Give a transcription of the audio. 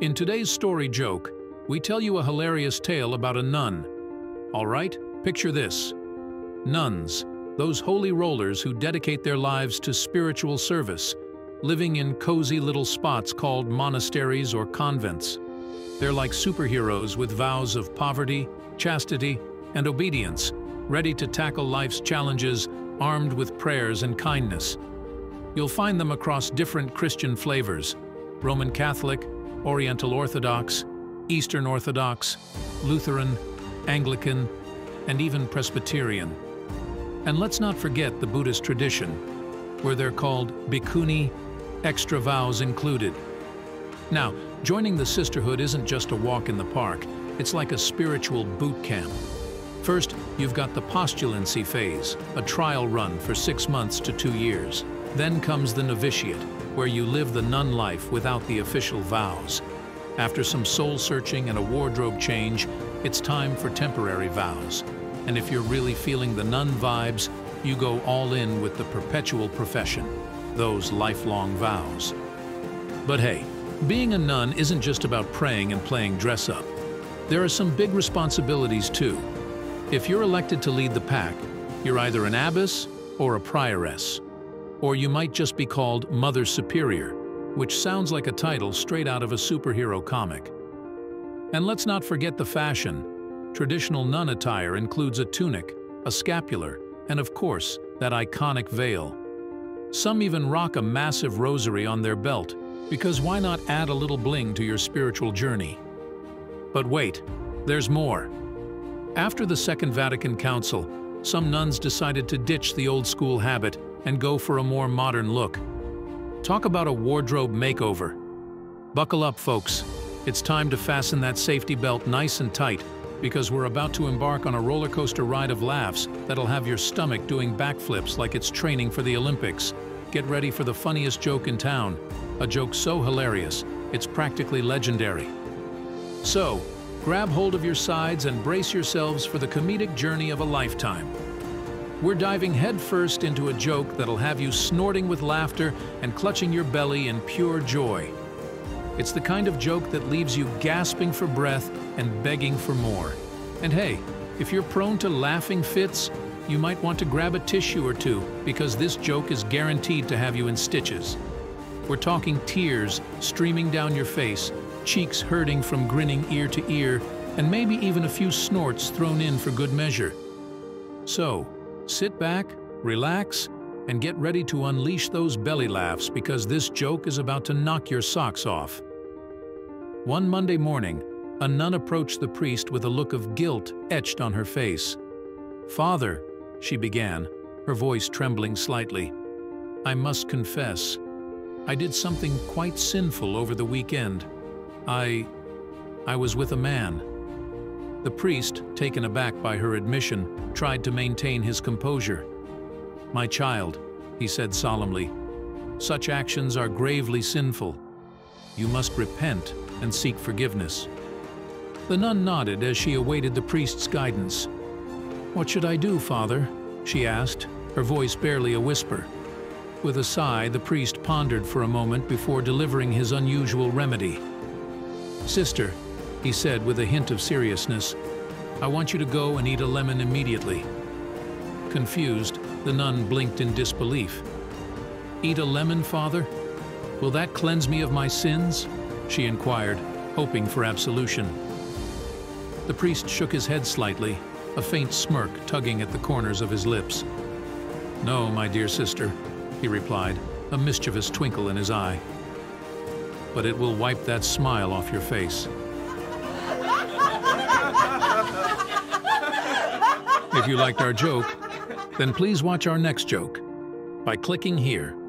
In today's story joke, we tell you a hilarious tale about a nun. All right, picture this. Nuns, those holy rollers who dedicate their lives to spiritual service, living in cozy little spots called monasteries or convents. They're like superheroes with vows of poverty, chastity, and obedience, ready to tackle life's challenges, armed with prayers and kindness. You'll find them across different Christian flavors: Roman Catholic, Oriental Orthodox, Eastern Orthodox, Lutheran, Anglican, and even Presbyterian. And let's not forget the Buddhist tradition, where they're called bhikkhuni, extra vows included. Now, joining the sisterhood isn't just a walk in the park, it's like a spiritual boot camp. First, you've got the postulancy phase, a trial run for 6 months to 2 years. Then comes the novitiate, where you live the nun life without the official vows. After some soul-searching and a wardrobe change, it's time for temporary vows. And if you're really feeling the nun vibes, you go all in with the perpetual profession, those lifelong vows. But hey, being a nun isn't just about praying and playing dress-up. There are some big responsibilities too. If you're elected to lead the pack, you're either an abbess or a prioress, or you might just be called Mother Superior, which sounds like a title straight out of a superhero comic. And let's not forget the fashion. Traditional nun attire includes a tunic, a scapular, and of course, that iconic veil. Some even rock a massive rosary on their belt, because why not add a little bling to your spiritual journey? But wait, there's more. After the Second Vatican Council, some nuns decided to ditch the old-school habit and go for a more modern look. Talk about a wardrobe makeover. Buckle up, folks. It's time to fasten that safety belt nice and tight, because we're about to embark on a roller coaster ride of laughs that'll have your stomach doing backflips like it's training for the Olympics. Get ready for the funniest joke in town, a joke so hilarious, it's practically legendary. So, grab hold of your sides and brace yourselves for the comedic journey of a lifetime. We're diving headfirst into a joke that'll have you snorting with laughter and clutching your belly in pure joy. It's the kind of joke that leaves you gasping for breath and begging for more. And hey, if you're prone to laughing fits, you might want to grab a tissue or two, because this joke is guaranteed to have you in stitches. We're talking tears streaming down your face, cheeks hurting from grinning ear to ear, and maybe even a few snorts thrown in for good measure. So, sit back, relax, and get ready to unleash those belly laughs, because this joke is about to knock your socks off. One Monday morning, a nun approached the priest with a look of guilt etched on her face. "Father," she began, her voice trembling slightly, "I must confess, I did something quite sinful over the weekend. I was with a man." The priest, taken aback by her admission, tried to maintain his composure. "My child," he said solemnly, "such actions are gravely sinful. You must repent and seek forgiveness." The nun nodded as she awaited the priest's guidance. "What should I do, Father?" she asked, her voice barely a whisper. With a sigh, the priest pondered for a moment before delivering his unusual remedy. "Sister," he said with a hint of seriousness, "I want you to go and eat a lemon immediately." Confused, the nun blinked in disbelief. "Eat a lemon, Father? Will that cleanse me of my sins?" she inquired, hoping for absolution. The priest shook his head slightly, a faint smirk tugging at the corners of his lips. "No, my dear sister," he replied, a mischievous twinkle in his eye. "But it will wipe that smile off your face." If you liked our joke, then please watch our next joke by clicking here.